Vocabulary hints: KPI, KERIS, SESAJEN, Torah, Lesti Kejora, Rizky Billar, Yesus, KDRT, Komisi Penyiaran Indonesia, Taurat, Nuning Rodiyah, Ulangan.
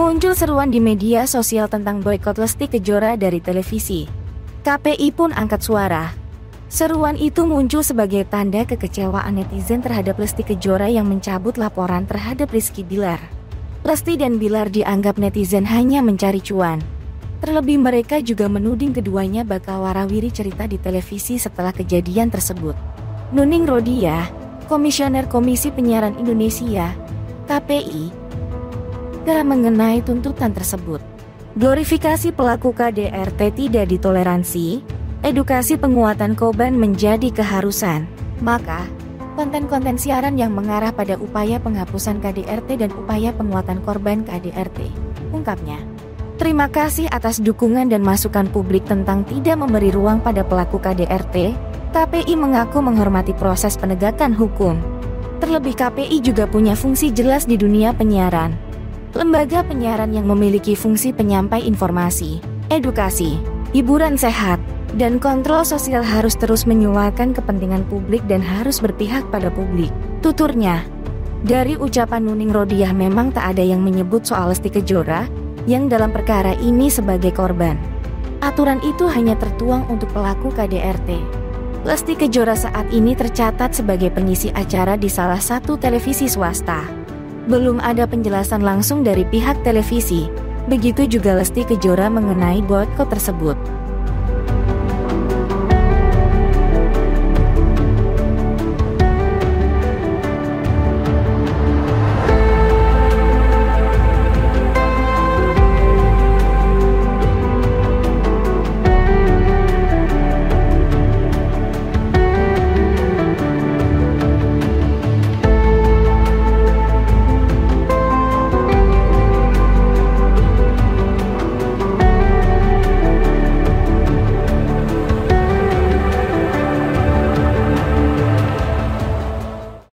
Muncul seruan di media sosial tentang boikot Lesti Kejora dari televisi. KPI pun angkat suara. Seruan itu muncul sebagai tanda kekecewaan netizen terhadap Lesti Kejora yang mencabut laporan terhadap Rizky Billar. Lesti dan Billar dianggap netizen hanya mencari cuan. Terlebih mereka juga menuding keduanya bakal warawiri cerita di televisi setelah kejadian tersebut. Nuning Rodiyah, Komisioner Komisi Penyiaran Indonesia, KPI, mengenai tuntutan tersebut. Glorifikasi pelaku KDRT tidak ditoleransi, edukasi penguatan korban menjadi keharusan. Maka, konten-konten siaran yang mengarah pada upaya penghapusan KDRT dan upaya penguatan korban KDRT, ungkapnya. Terima kasih atas dukungan dan masukan publik tentang tidak memberi ruang pada pelaku KDRT. KPI mengaku menghormati proses penegakan hukum. Terlebih KPI juga punya fungsi jelas di dunia penyiaran. Lembaga penyiaran yang memiliki fungsi penyampai informasi, edukasi, hiburan sehat, dan kontrol sosial harus terus menyuarakan kepentingan publik dan harus berpihak pada publik, tuturnya. Dari ucapan Nuning Rodiyah memang tak ada yang menyebut soal Lesti Kejora, yang dalam perkara ini sebagai korban. Aturan itu hanya tertuang untuk pelaku KDRT. Lesti Kejora saat ini tercatat sebagai pengisi acara di salah satu televisi swasta. Belum ada penjelasan langsung dari pihak televisi, begitu juga Lesti Kejora mengenai boikot tersebut.